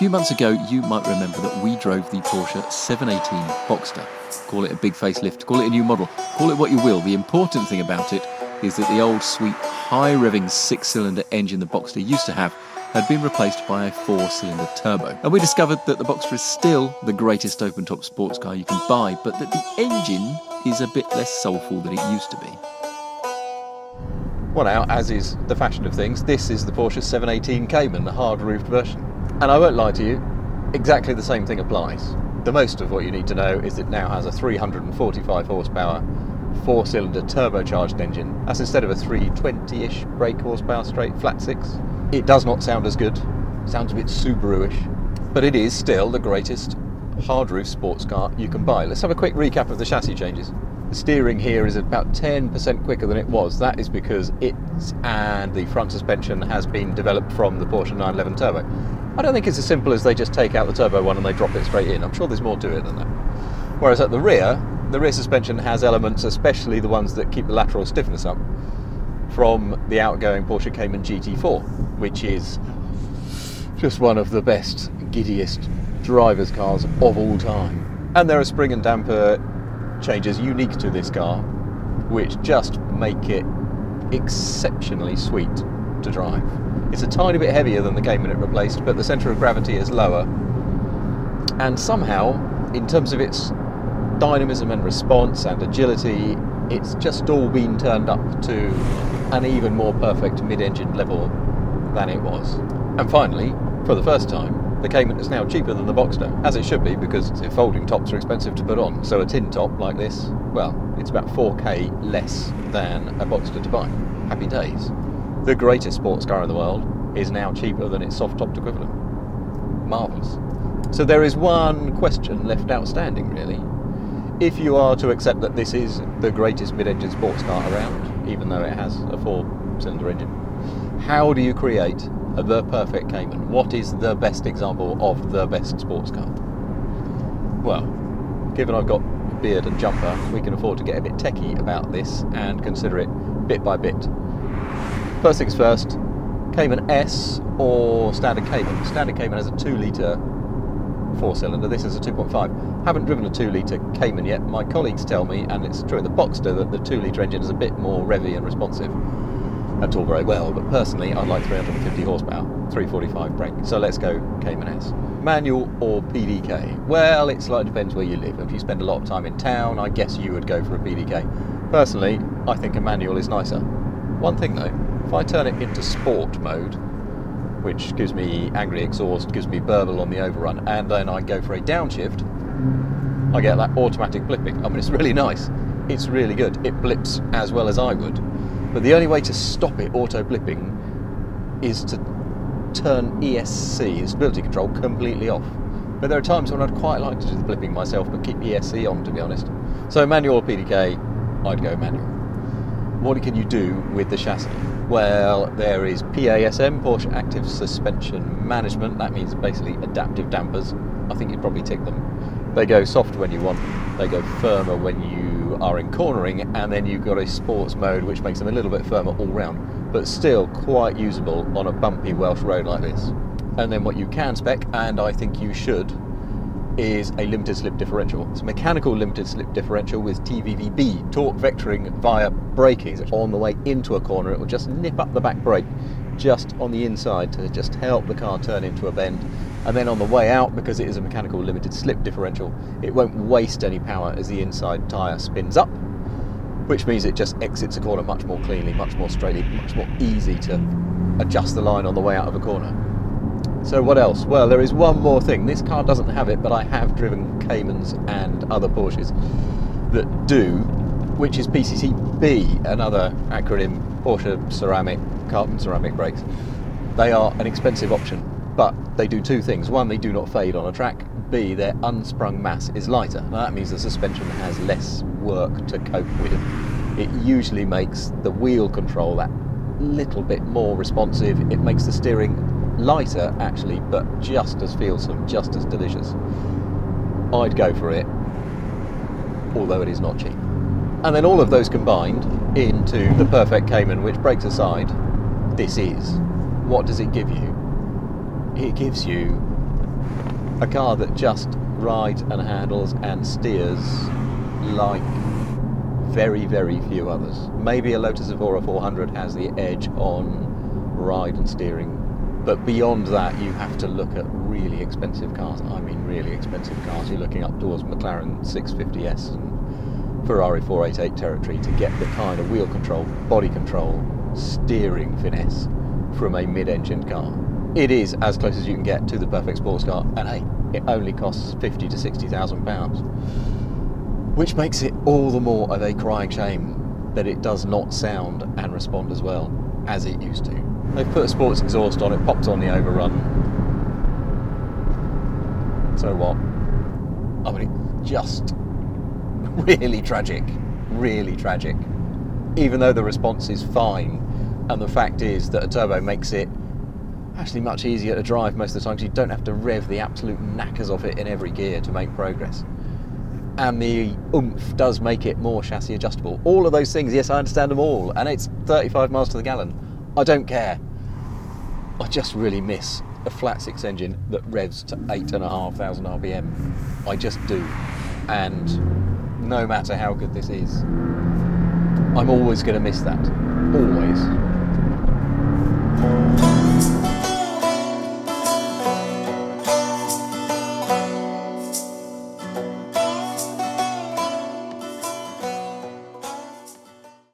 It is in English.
few months ago, you might remember that we drove the Porsche 718 Boxster. Call it a big facelift, call it a new model, call it what you will. The important thing about it is that the old, sweet, high-revving six-cylinder engine the Boxster used to have had been replaced by a four-cylinder turbo. And we discovered that the Boxster is still the greatest open-top sports car you can buy, but that the engine is a bit less soulful than it used to be. Well, now, as is the fashion of things, this is the Porsche 718 Cayman, the hard-roofed version. And I won't lie to you, exactly the same thing applies. The most of what you need to know is it now has a 345 horsepower, four-cylinder turbocharged engine. That's instead of a 320-ish brake horsepower straight flat six. It does not sound as good, sounds a bit Subaru-ish, but it is still the greatest hard-roof sports car you can buy. Let's have a quick recap of the chassis changes. The steering here is about 10% quicker than it was. That is because it and the front suspension has been developed from the Porsche 911 turbo. I don't think it's as simple as they just take out the turbo one and they drop it straight in. I'm sure there's more to it than that. Whereas at the rear suspension has elements, especially the ones that keep the lateral stiffness up, from the outgoing Porsche Cayman GT4, which is just one of the best, giddiest driver's cars of all time. And there are spring and damper changes unique to this car, which just make it exceptionally sweet to drive. It's a tiny bit heavier than the Cayman it replaced, but the centre of gravity is lower. And somehow, in terms of its dynamism and response and agility, it's just all been turned up to an even more perfect mid-engine level than it was. And finally, for the first time, the Cayman is now cheaper than the Boxster, as it should be, because folding tops are expensive to put on. So a tin top like this, well, it's about 4K less than a Boxster to buy. Happy days. The greatest sports car in the world is now cheaper than its soft-topped equivalent. Marvellous. So there is one question left outstanding, really. If you are to accept that this is the greatest mid-engine sports car around, even though it has a four-cylinder engine, how do you create the perfect Cayman? What is the best example of the best sports car? Well, given I've got a beard and jumper, we can afford to get a bit techie about this and consider it bit by bit. First things first, Cayman S or standard Cayman? Standard Cayman has a 2-litre four-cylinder, this is a 2.5. Haven't driven a 2-litre Cayman yet. My colleagues tell me, and it's true in the Boxster, that the 2-litre engine is a bit more revvy and responsive. That's all very well, but personally I'd like 350 horsepower, 345 brake. So let's go Cayman S. Manual or PDK? Well, it slightly depends where you live. If you spend a lot of time in town, I guess you would go for a PDK. Personally, I think a manual is nicer. One thing though, if I turn it into sport mode, which gives me angry exhaust, gives me burble on the overrun, and then I go for a downshift, I get that automatic blipping. I mean, it's really nice. It's really good. It blips as well as I would. But the only way to stop it auto-blipping is to turn ESC, stability control, completely off. But there are times when I'd quite like to do the blipping myself, but keep ESC on, to be honest. So manual or PDK, I'd go manual. What can you do with the chassis? Well, there is PASM, Porsche Active Suspension Management. That means basically adaptive dampers. I think you'd probably tick them. They go soft when you want, they go firmer when you are in cornering, and then you've got a sports mode which makes them a little bit firmer all round, but still quite usable on a bumpy Welsh road like this. And then what you can spec, and I think you should, is a limited slip differential. It's a mechanical limited slip differential with TVVB, torque vectoring via braking. On the way into a corner, it will just nip up the back brake just on the inside to just help the car turn into a bend. And then on the way out, because it is a mechanical limited slip differential, it won't waste any power as the inside tyre spins up, which means it just exits a corner much more cleanly, much more straightly, much more easy to adjust the line on the way out of a corner. So what else? Well, there is one more thing. This car doesn't have it, but I have driven Caymans and other Porsches that do, which is PCCB, another acronym, Porsche ceramic, carbon ceramic brakes. They are an expensive option, but they do two things. One, they do not fade on a track. B, their unsprung mass is lighter. Now, that means the suspension has less work to cope with. It usually makes the wheel control that little bit more responsive. It makes the steering lighter, actually, but just as feelsome, just as delicious. I'd go for it, although it is not cheap. And then all of those combined into the perfect Cayman, which breaks aside, this is. What does it give you? It gives you a car that just rides and handles and steers like very, very few others. Maybe a Lotus Evora 400 has the edge on ride and steering, but beyond that you have to look at really expensive cars. I mean really expensive cars. You're looking up towards McLaren 650S and Ferrari 488 territory to get the kind of wheel control, body control, steering finesse from a mid-engine car. It is as close as you can get to the perfect sports car, and hey, it only costs £50,000 to £60,000, which makes it all the more of a crying shame that it does not sound and respond as well as it used to. They've put a sports exhaust on it, popped on the overrun. So what? I mean, it's just really tragic, really tragic. Even though the response is fine, and the fact is that a turbo makes it actually much easier to drive most of the time because you don't have to rev the absolute knackers off it in every gear to make progress. And the oomph does make it more chassis adjustable. All of those things, yes, I understand them all, and it's 35 miles to the gallon. I don't care. I just really miss a flat six engine that revs to 8,500 RPM. I just do. And no matter how good this is, I'm always going to miss that. Always.